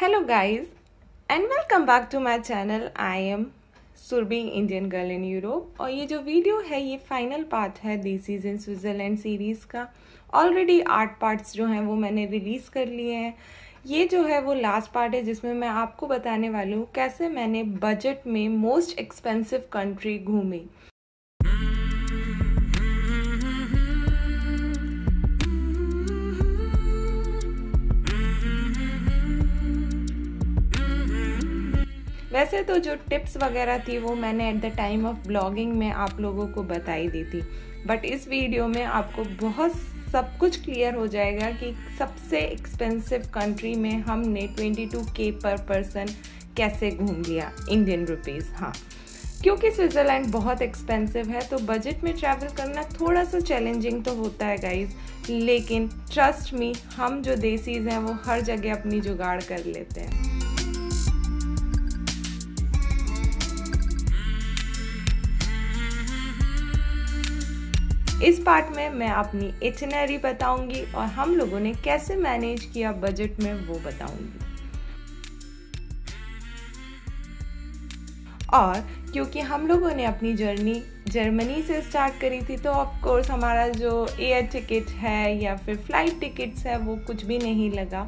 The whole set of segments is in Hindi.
Hello guys and welcome back to my channel. I am Surbhi, Indian girl in Europe. और ये जो वीडियो है ये फाइनल पार्ट है दी सीजन स्विट्ज़रलैंड सीरीज़ का. ऑलरेडी 8 पार्ट्स जो हैं वो मैंने रिलीज़ कर लिए हैं. ये जो है वो लास्ट पार्ट है जिसमें मैं आपको बताने वाली हूँ कैसे मैंने बजट में मोस्ट एक्सपेंसिव कंट्री घूमी. वैसे तो जो टिप्स वगैरह थी वो मैंने at the time of blogging में आप लोगों को बताई दी थी, बट इस वीडियो में आपको बहुत सब कुछ क्लियर हो जाएगा कि सबसे एक्सपेंसिव कंट्री में हमने 22K पर पर्सन कैसे घूम लिया इंडियन रुपीज़. हाँ, क्योंकि स्विट्ज़रलैंड बहुत एक्सपेंसिव है तो बजट में ट्रैवल करना थोड़ा सा चैलेंजिंग तो होता है गाइज, लेकिन ट्रस्ट मी हम जो देसीज़ हैं वो हर जगह अपनी जुगाड़ कर लेते हैं. इस पार्ट में मैं अपनी इटिनरी बताऊंगी और हम लोगों ने कैसे मैनेज किया बजट में वो बताऊंगी. और क्योंकि हम लोगों ने अपनी जर्नी जर्मनी से स्टार्ट करी थी तो ऑफ कोर्स हमारा जो एयर टिकट है या फिर फ्लाइट टिकट्स है वो कुछ भी नहीं लगा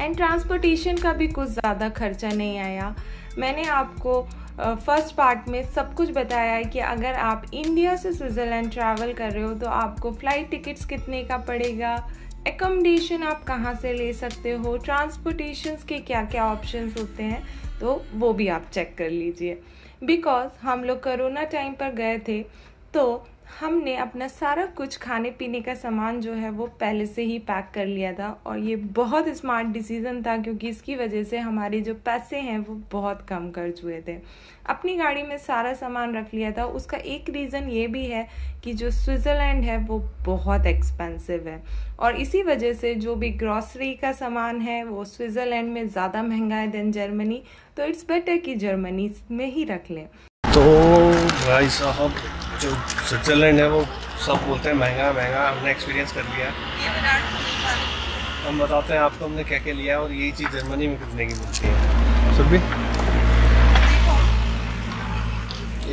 एंड ट्रांसपोर्टेशन का भी कुछ ज़्यादा खर्चा नहीं आया. मैंने आपको फर्स्ट पार्ट में सब कुछ बताया है कि अगर आप इंडिया से स्विट्ज़रलैंड ट्रैवल कर रहे हो तो आपको फ़्लाइट टिकट्स कितने का पड़ेगा, एकोमोडेशन आप कहाँ से ले सकते हो, ट्रांसपोर्टेशंस के क्या क्या ऑप्शंस होते हैं, तो वो भी आप चेक कर लीजिए. बिकॉज़ हम लोग कोरोना टाइम पर गए थे तो हमने अपना सारा कुछ खाने पीने का सामान जो है वो पहले से ही पैक कर लिया था और ये बहुत स्मार्ट डिसीज़न था क्योंकि इसकी वजह से हमारे जो पैसे हैं वो बहुत कम खर्च हुए थे. अपनी गाड़ी में सारा सामान रख लिया था. उसका एक रीज़न ये भी है कि जो स्विट्ज़रलैंड है वो बहुत एक्सपेंसिव है और इसी वजह से जो भी ग्रॉसरी का सामान है वो स्विट्ज़रलैंड में ज़्यादा महंगा है देन जर्मनी, तो इट्स बेटर कि जर्मनी में ही रख लें. तो भाई साहब जो स्विट्ज़रलैंड है वो सब बोलते हैं महंगा महंगा, हमने एक्सपीरियंस कर लिया. हम बताते हैं आपको हमने क्या क्या लिया और यही चीज़ जर्मनी में कितने की मिलती है. सुरभि,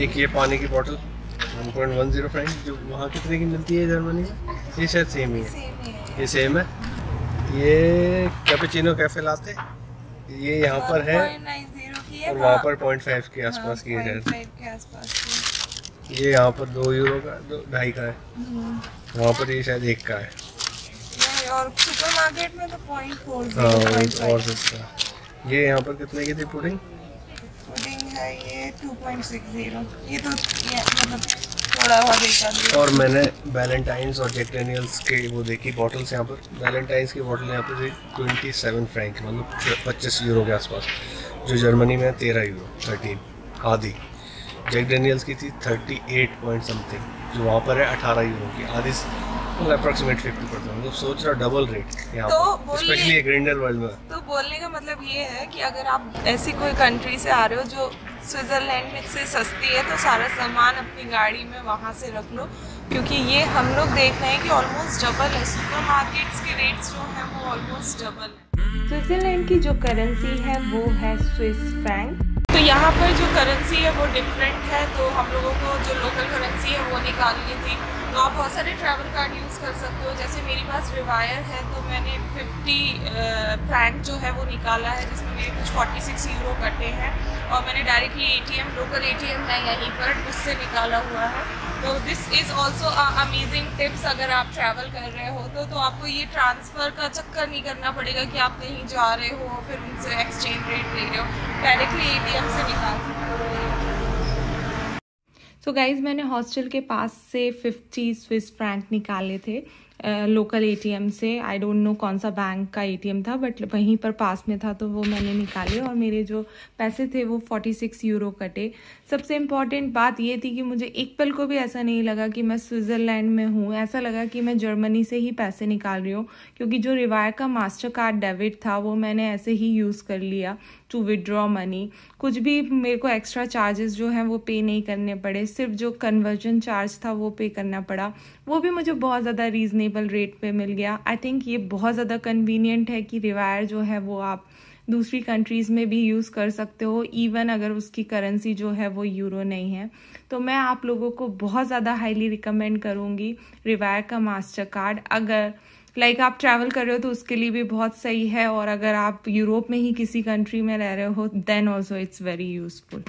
एक ये पानी की बोतल 1.10 फ्रैंक जो वहाँ कितने की मिलती है जर्मनी में, ये शायद सेम ही है. ये सेम है. ये कैपेचिनो कैफे लाते ये यहाँ पर है और वहाँ पर 0.5 के आसपास की है. ये यहाँ पर 2 यूरो का 2.5 का है, वहाँ पर ये शायद 1 का है. और सुपरमार्केट में तो 0.40 और सस्ता. ये यहाँ पर कितने की थी पुडिंग? पुडिंग है ये 2.60. ये तो मतलब थोड़ा और देखा. और मैंने वैलेंटाइंस और जैक डेनियल्स के वो देखी बॉटल्स. यहाँ पर वैलेंटाइंस की बॉटल यहाँ पर 27 फ्रैंक मतलब 25 यूरो के आसपास, जो जर्मनी में 13 यूरो 13 आधी. जैक डेनियल्स की थी 38 पॉइंट समथिंग जो वहाँ पर है 18 यूरो की आधी, अप्रोक्सीमेट 50%. तो सोच रहा डबल रेट यहाँ पर, स्पेशली ग्रिंडलवर्ल्ड में. तो बोलने का मतलब ये है कि अगर आप ऐसी कोई कंट्री से आ रहे हो जो स्विट्ज़रलैंड में से सस्ती है तो सारा सामान अपनी गाड़ी में वहाँ से रख लो, क्योंकि ये हम लोग देख रहे हैं कि ऑलमोस्ट डबल है. सुपर मार्केट्स के रेट्स जो हैं वो ऑलमोस्ट डबल है. स्विट्ज़रलैंड की जो करेंसी है वो है स्विस फ्रैंक. तो यहाँ पर जो करेंसी है वो डिफरेंट है, तो हम लोगों को जो लोकल करेंसी है वो निकालनी थी. तो आप बहुत सारे ट्रैवल कार्ड यूज़ कर सकते हो. जैसे मेरे पास रिवायर है तो मैंने 50 फ्रैंक जो है वो निकाला है जिसमें मेरे कुछ 46 यूरो कटे हैं और मैंने डायरेक्टली ATM लोकल ATM है यहीं पर उससे निकाला हुआ है. तो this is also amazing tips. अगर आप ट्रैवल कर रहे हो तो आपको ये ट्रांसफ़र का चक्कर नहीं करना पड़ेगा कि आप कहीं जा रहे हो फिर उनसे एक्सचेंज रेट ले रहे हो, डायरेक्टली ATM से निकाल सकते हो. तो गाइज़ मैंने हॉस्टल के पास से 50 स्विस फ्रैंक निकाले थे लोकल ATM से. आई डोंट नो कौन सा बैंक का ATM था बट वहीं पर पास में था तो वो मैंने निकाले और मेरे जो पैसे थे वो 46 यूरो कटे. सबसे इम्पॉर्टेंट बात ये थी कि मुझे एक पल को भी ऐसा नहीं लगा कि मैं स्विट्ज़रलैंड में हूँ, ऐसा लगा कि मैं जर्मनी से ही पैसे निकाल रही हूँ, क्योंकि जो रिवायर का मास्टर कार्ड डेबिट था वो मैंने ऐसे ही यूज़ कर लिया टू विदड्रॉ मनी. कुछ भी मेरे को एक्स्ट्रा चार्जेस जो हैं वो पे नहीं करने पड़े, सिर्फ जो कन्वर्जन चार्ज था वो पे करना पड़ा, वो भी मुझे बहुत ज़्यादा रीज़नेबल रेट पे मिल गया. आई थिंक ये बहुत ज़्यादा कन्वीनियंट है कि रिवायर जो है वो आप दूसरी कंट्रीज़ में भी यूज़ कर सकते हो, इवन अगर उसकी करेंसी जो है वो यूरो नहीं है। तो मैं आप लोगों को बहुत ज़्यादा हाईली रिकमेंड करूँगी रिवायर का मास्टर कार्ड। अगर आप ट्रैवल कर रहे हो तो उसके लिए भी बहुत सही है, और अगर आप यूरोप में ही किसी कंट्री में रह रहे हो then also it's very useful.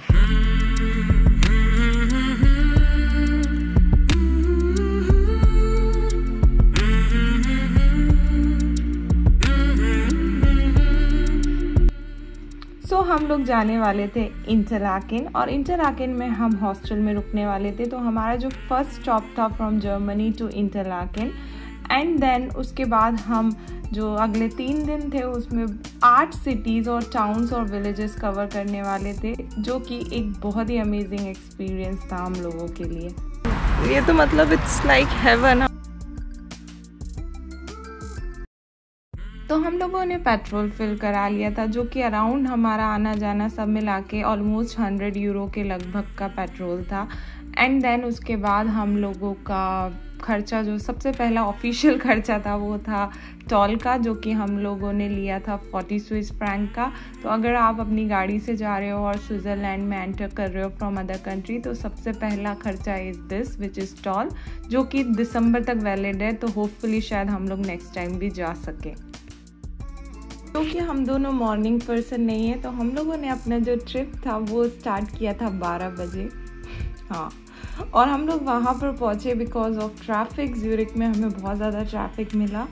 So हम लोग जाने वाले थे इंटरलाकेन, और इंटरलाकेन में हम हॉस्टल में रुकने वाले थे। तो हमारा जो फर्स्ट स्टॉप था from Germany to Interlaken, and then उसके बाद हम जो अगले 3 दिन थे उसमें 8 सिटीज़ और टाउन्स और विलेजेस कवर करने वाले थे, जो कि एक बहुत ही अमेजिंग एक्सपीरियंस था हम लोगों के लिए। ये तो मतलब इट्स लाइक हेवन। तो हम लोगों ने पेट्रोल फिल करा लिया था, जो कि अराउंड हमारा आना जाना सब मिला के ऑलमोस्ट 100 यूरो के लगभग का पेट्रोल था। एंड देन उसके बाद हम लोगों का खर्चा, जो सबसे पहला ऑफिशियल खर्चा था वो था टॉल का, जो कि हम लोगों ने लिया था 40 स्विस फ्रैंक का। तो अगर आप अपनी गाड़ी से जा रहे हो और स्विट्ज़रलैंड में एंटर कर रहे हो फ्रॉम अदर कंट्री, तो सबसे पहला खर्चा is this which is toll, जो कि दिसंबर तक वैलिड है। तो होपफुली शायद हम लोग नेक्स्ट टाइम भी जा सकें। क्योंकि हम दोनों मॉर्निंग पर्सन नहीं है, तो हम लोगों ने अपना जो ट्रिप था वो स्टार्ट किया था 12 बजे, हाँ, और हम लोग वहाँ पर पहुँचे बिकॉज ऑफ ट्रैफिक। ज़्यूरिक में हमें बहुत ज़्यादा ट्रैफिक मिला,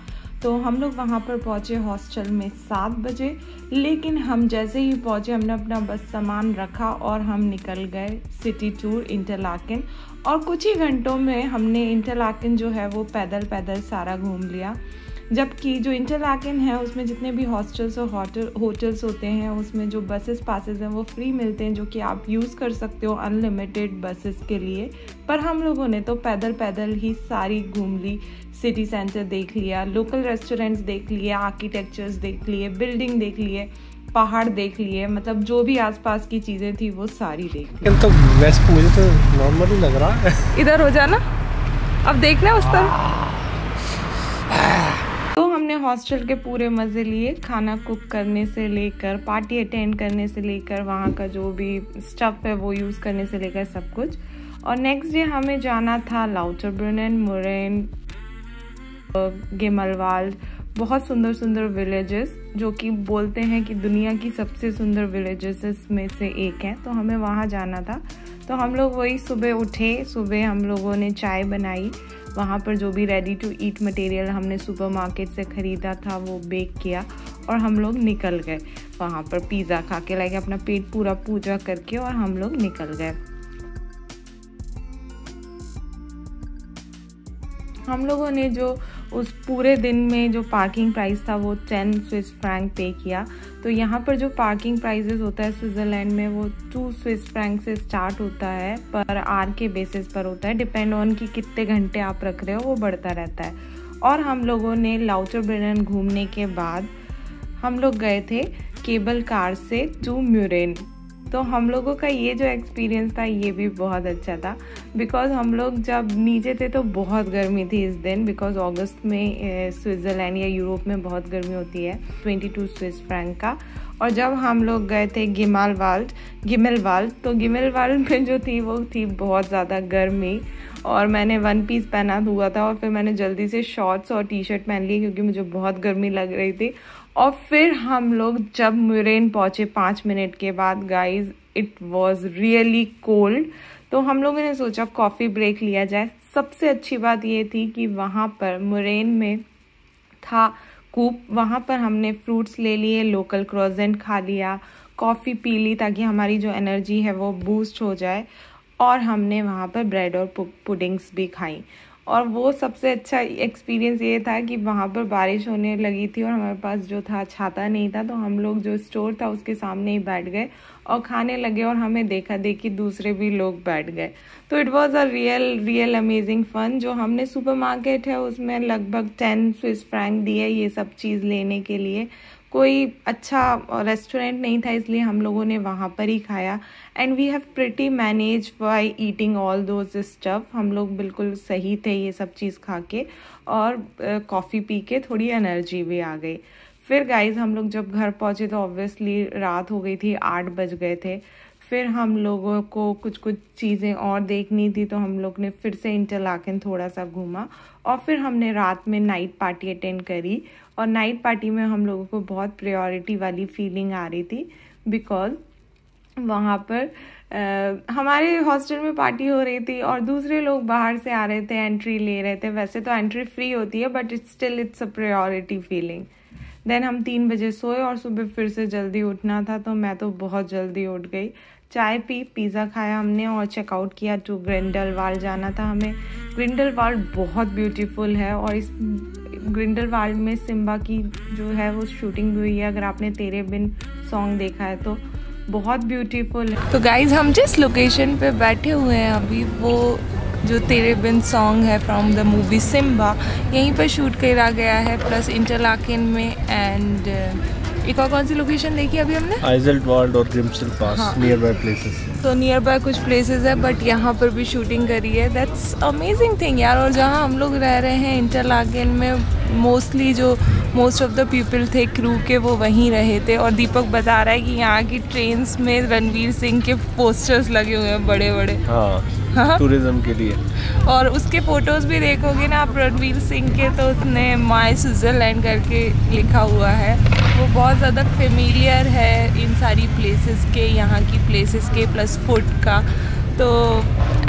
तो हम लोग वहाँ पर पहुँचे हॉस्टल में 7 बजे। लेकिन हम जैसे ही पहुँचे हमने अपना बस सामान रखा और हम निकल गए सिटी टूर इंटरलाकेन, और कुछ ही घंटों में हमने इंटरलाकेन जो है वो पैदल सारा घूम लिया। जबकि जो इंटरलाकेन है उसमें जितने भी हॉस्टल्स और होटल्स होते हैं उसमें जो बसेस पासेस हैं वो फ्री मिलते हैं, जो कि आप यूज़ कर सकते हो अनलिमिटेड बसेस के लिए। पर हम लोगों ने तो पैदल ही सारी घूम ली, सिटी सेंटर देख लिया, लोकल रेस्टोरेंट्स देख लिए, आर्किटेक्चर्स देख लिए, बिल्डिंग देख लिए, पहाड़ देख लिए, मतलब जो भी आसपास की चीज़ें थी वो सारी देख ली। तो वेस्ट पूल तो नॉर्मल लग रहा है, इधर हो जाना, अब देखना उस तरफ। तो हमने हॉस्टल के पूरे मज़े लिए, खाना कुक करने से लेकर पार्टी अटेंड करने से लेकर वहाँ का जो भी स्टफ़ है वो यूज़ करने से लेकर सब कुछ। और नेक्स्ट डे हमें जाना था लाउटरब्रुनन, मुरेन, गिमलवाल्ड, बहुत सुंदर विलेजेस, जो कि बोलते हैं कि दुनिया की सबसे सुंदर विलेजेस में से एक है। तो हमें वहाँ जाना था, तो हम लोग वही सुबह उठे, सुबह हम लोगों ने चाय बनाई, वहाँ पर जो भी रेडी टू ईट मटेरियल हमने सुपरमार्केट से ख़रीदा था वो बेक किया, और हम लोग निकल गए वहाँ पर पिज़्ज़ा खा के, लाइक अपना पेट पूरा पूजा करके, और हम लोग निकल गए। हम लोगों ने जो उस पूरे दिन में जो पार्किंग प्राइस था वो 10 स्विस फ्रैंक पे किया। तो यहाँ पर जो पार्किंग प्राइजेस होता है स्विट्ज़रलैंड में वो 2 स्विस फ्रैंक से स्टार्ट होता है, पर आर के बेसिस पर होता है, डिपेंड ऑन कि कितने घंटे आप रख रहे हो वो बढ़ता रहता है। और हम लोगों ने लाउटरब्रुनन घूमने के बाद हम लोग गए थे केबल कार से टू म्यूरेन। तो हम लोगों का ये जो एक्सपीरियंस था ये भी बहुत अच्छा था, बिकॉज़ हम लोग जब नीचे थे तो बहुत गर्मी थी इस दिन, बिकॉज़ अगस्त में स्विट्ज़रलैंड या यूरोप में बहुत गर्मी होती है, 22 स्विस फ्रैंक का। और जब हम लोग गए थे गिमलवाल्ड, तो गिमलवाल्ड में जो थी वो थी बहुत ज़्यादा गर्मी, और मैंने 1 पीस पहना हुआ था, और फिर मैंने जल्दी से शॉर्ट्स और टी शर्ट पहन ली क्योंकि मुझे बहुत गर्मी लग रही थी। और फिर हम लोग जब म्यूरेन पहुँचे 5 मिनट के बाद, guys it was really cold, तो हम लोगों ने सोचा कॉफ़ी ब्रेक लिया जाए। सबसे अच्छी बात ये थी कि वहाँ पर म्यूरेन में था कूप, वहाँ पर हमने फ्रूट्स ले लिए, लोकल क्रोसेंट खा लिया, कॉफ़ी पी ली ताकि हमारी जो एनर्जी है वो बूस्ट हो जाए, और हमने वहाँ पर ब्रेड और पुडिंग्स भी खाई। और वो सबसे अच्छा एक्सपीरियंस ये था कि वहाँ पर बारिश होने लगी थी और हमारे पास जो था छाता नहीं था, तो हम लोग जो स्टोर था उसके सामने ही बैठ गए और खाने लगे, और हमें देखा देखी दूसरे भी लोग बैठ गए। तो it was a real amazing fun. जो हमने सुपरमार्केट है उसमें लगभग 10 स्विस फ्रैंक दिए ये सब चीज़ लेने के लिए, कोई अच्छा रेस्टोरेंट नहीं था इसलिए हम लोगों ने वहाँ पर ही खाया। And we have pretty manage by eating all those stuff, हम लोग बिल्कुल सही थे ये सब चीज़ खा के, और कॉफ़ी पी के थोड़ी एनर्जी भी आ गई। फिर गाइज हम लोग जब घर पहुँचे तो ऑब्वियसली रात हो गई थी, 8 बज गए थे। फिर हम लोगों को कुछ चीज़ें और देखनी थी तो हम लोग ने फिर से इंटरलाकेन थोड़ा सा घूमा और फिर हमने रात में नाइट पार्टी अटेंड करी। और नाइट पार्टी में हम लोगों को बहुत प्रायोरिटी वाली फीलिंग आ रही थी बिकॉज वहाँ पर हमारे हॉस्टल में पार्टी हो रही थी और दूसरे लोग बाहर से आ रहे थे, एंट्री ले रहे थे। वैसे तो एंट्री फ्री होती है but it's a priority feeling. Then हम 3 बजे सोए और सुबह फिर से जल्दी उठना था तो मैं तो बहुत जल्दी उठ गई। चाय पी, पिज़्ज़ा खाया हमने और चेकआउट किया टू ग्रिंडलवाल्ड जाना था हमें। ग्रिंडलवाल्ड बहुत ब्यूटीफुल है और इस ग्रिंडलवाल्ड में सिम्बा की जो है वो शूटिंग भी हुई है। अगर आपने तेरे बिन सॉन्ग देखा है तो बहुत ब्यूटीफुल है। तो गाइज हम जिस लोकेशन पे बैठे हुए हैं अभी वो जो तेरे बिन सॉन्ग है फ्रॉम द मूवी सिम्बा, यहीं पर शूट करा गया है प्लस इंटरलाकेन में। एंड एक और कौन सी लोकेशन देखी अभी हमने? आइजलवाल्ड और Grimsel pass, near by places. तो नियर बाय कुछ प्लेसेस है बट यहाँ पर भी शूटिंग करी है। दैट्स अमेजिंग थिंग यार। और जहाँ हम लोग रह रहे हैं इंटरलाकेन में मोस्टली जो मोस्ट ऑफ द पीपल थे क्रू के वो वहीं रहे थे। और दीपक बता रहा है कि यहाँ की ट्रेन्स में रणवीर सिंह के पोस्टर्स लगे हुए हैं बड़े बड़े, हाँ टूरिज्म के लिए। और उसके फोटोज़ भी देखोगे ना आप रणवीर सिंह के तो उसने माई स्विट्ज़रलैंड करके लिखा हुआ है। वो बहुत ज़्यादा फेमिलियर है इन सारी प्लेसेस के, यहाँ की प्लेसेस के प्लस फूड का। तो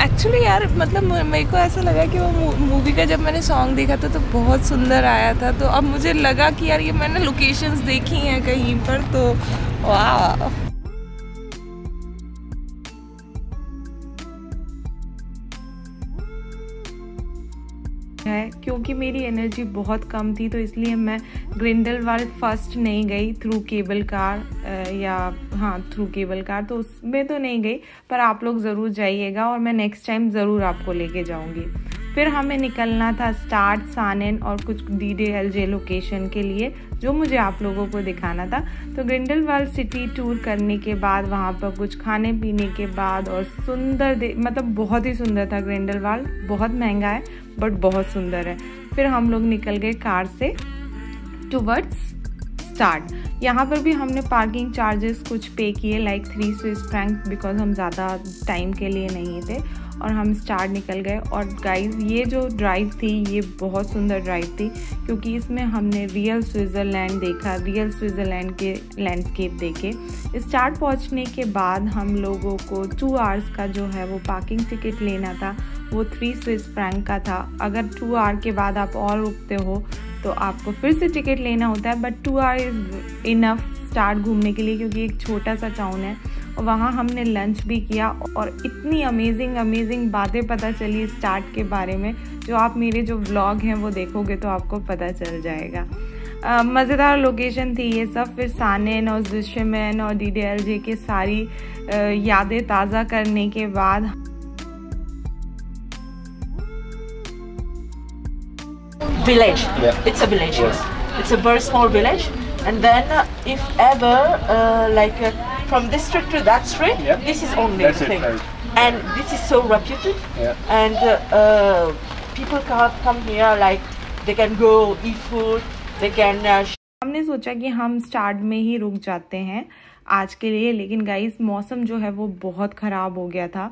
एक्चुअली यार मतलब मेरे को ऐसा लगा कि वो मूवी का जब मैंने सॉन्ग देखा था तो बहुत सुंदर आया था। तो अब मुझे लगा कि यार ये मैंने लोकेशंस देखी हैं कहीं पर, तो वाह। है क्योंकि मेरी एनर्जी बहुत कम थी तो इसलिए मैं ग्रिंडलवाल्ड फर्स्ट नहीं गई थ्रू केबल कार, या हाँ थ्रू केबल कार, तो उसमें तो नहीं गई। पर आप लोग ज़रूर जाइएगा और मैं नेक्स्ट टाइम ज़रूर आपको लेके जाऊंगी। फिर हमें निकलना था स्टार्ट, सानेन और कुछ DDLJ लोकेशन के लिए जो मुझे आप लोगों को दिखाना था। तो ग्रिंडलवाल्ड सिटी टूर करने के बाद वहाँ पर कुछ खाने पीने के बाद और सुंदर मतलब बहुत ही सुंदर था ग्रिंडलवाल्ड। बहुत महंगा है बट बहुत सुंदर है। फिर हम लोग निकल गए कार से टूवर्ड्स स्टार्ट। यहाँ पर भी हमने पार्किंग चार्जेस कुछ पे किए लाइक 3 Swiss franc बिकॉज हम ज़्यादा टाइम के लिए नहीं थे और हम स्टार्ट निकल गए। और गाइज ये जो ड्राइव थी ये बहुत सुंदर ड्राइव थी क्योंकि इसमें हमने रियल स्विट्ज़रलैंड देखा, रियल स्विट्ज़रलैंड के लैंडस्केप देखे। स्टार्ट पहुँचने के बाद हम लोगों को 2 आवर्स का जो है वो पार्किंग टिकट लेना था, वो 3 Swiss franc का था। अगर 2 आवर के बाद आप और रुकते हो तो आपको फिर से टिकट लेना होता है but 2 hour is enough start घूमने के लिए क्योंकि एक छोटा सा टाउन है। वहाँ हमने लंच भी किया और इतनी अमेजिंग बातें पता चली स्टार्ट के बारे में जो आप मेरे जो व्लॉग हैं वो देखोगे तो आपको पता चल जाएगा। मज़ेदार लोकेशन थी ये सब। फिर सानेन और जुशमेन और DDLJ के सारी यादें ताज़ा करने के बाद village, yeah. It's a village, yes. It's a very small village. And then if ever like from this street to that street, yeah. This is only that's the thing. Right. And this is so reputed, yeah. And people come here, like they can go eat food, they can हमने सोचा कि हम स्टार्ट में ही रुक जाते हैं आज के लिए, लेकिन गाइस मौसम जो है वो बहुत ख़राब हो गया था,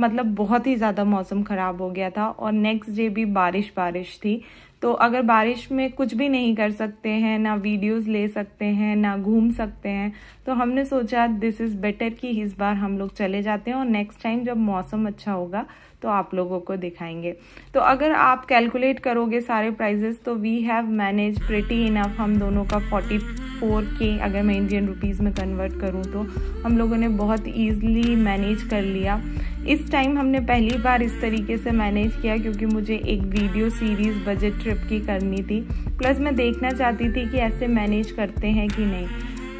मतलब बहुत ही ज़्यादा मौसम ख़राब हो गया था। और नेक्स्ट डे भी बारिश थी तो अगर बारिश में कुछ भी नहीं कर सकते हैं, ना वीडियोस ले सकते हैं ना घूम सकते हैं, तो हमने सोचा दिस इज़ बेटर कि इस बार हम लोग चले जाते हैं और नेक्स्ट टाइम जब मौसम अच्छा होगा तो आप लोगों को दिखाएंगे। तो अगर आप कैलकुलेट करोगे सारे प्राइजेस तो we have manage pretty enough. हम दोनों का 44K अगर मैं इंडियन रुपीज़ में कन्वर्ट करूँ तो हम लोगों ने बहुत ईजिली मैनेज कर लिया। इस टाइम हमने पहली बार इस तरीके से मैनेज किया क्योंकि मुझे एक वीडियो सीरीज़ बजट ट्रिप की करनी थी, प्लस मैं देखना चाहती थी कि ऐसे मैनेज करते हैं कि नहीं।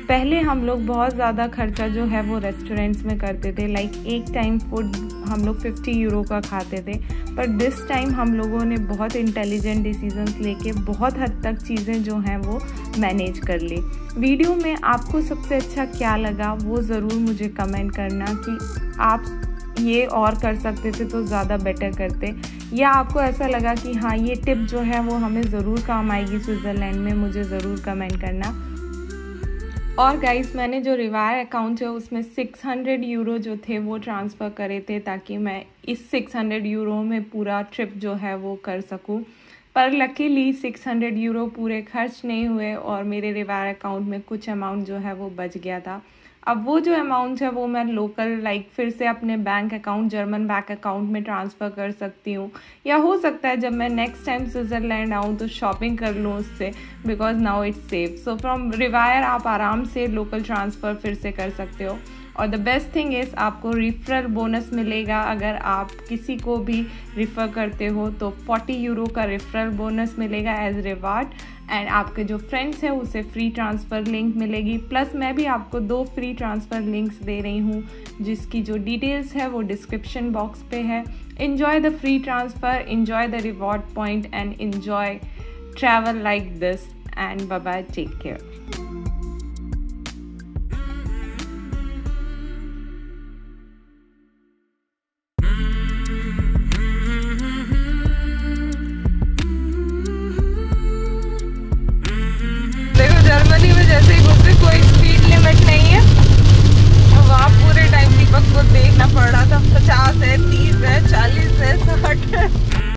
पहले हम लोग बहुत ज़्यादा खर्चा जो है वो रेस्टोरेंट्स में करते थे, लाइक एक टाइम फूड हम लोग 50 यूरो का खाते थे। पर दिस टाइम हम लोगों ने बहुत इंटेलिजेंट डिसीजंस लेके बहुत हद तक चीज़ें जो हैं वो मैनेज कर ली। वीडियो में आपको सबसे अच्छा क्या लगा वो ज़रूर मुझे कमेंट करना कि आप ये और कर सकते थे तो ज़्यादा बेटर करते, या आपको ऐसा लगा कि हाँ ये टिप जो है वो हमें ज़रूर काम आएगी स्विट्ज़रलैंड में, मुझे ज़रूर कमेंट करना। और गाइस मैंने जो रिवायर अकाउंट है उसमें 600 यूरो जो थे वो ट्रांसफ़र करे थे ताकि मैं इस 600 यूरो में पूरा ट्रिप जो है वो कर सकूं, पर लकीली 600 यूरो पूरे खर्च नहीं हुए और मेरे रिवायर अकाउंट में कुछ अमाउंट जो है वो बच गया था। अब वो जो अमाउंट है वो मैं लोकल फिर से अपने bank account, German bank account में ट्रांसफ़र कर सकती हूँ, या हो सकता है जब मैं नेक्स्ट टाइम स्विट्ज़रलैंड आऊँ तो शॉपिंग कर लूँ उससे, because now it's safe. So from Rewire आप आराम से लोकल ट्रांसफ़र फिर से कर सकते हो। और द बेस्ट थिंग इज़ आपको रिफ़रल बोनस मिलेगा, अगर आप किसी को भी रिफ़र करते हो तो 40 यूरो का रिफ़रल बोनस मिलेगा एज रिवार्ड, एंड आपके जो फ्रेंड्स हैं उसे फ्री ट्रांसफ़र लिंक मिलेगी। प्लस मैं भी आपको 2 फ्री ट्रांसफ़र लिंक्स दे रही हूँ जिसकी जो डिटेल्स है वो डिस्क्रिप्शन बॉक्स पे है। Enjoy the free transfer, enjoy the reward point and enjoy travel like this, and bye bye, take care.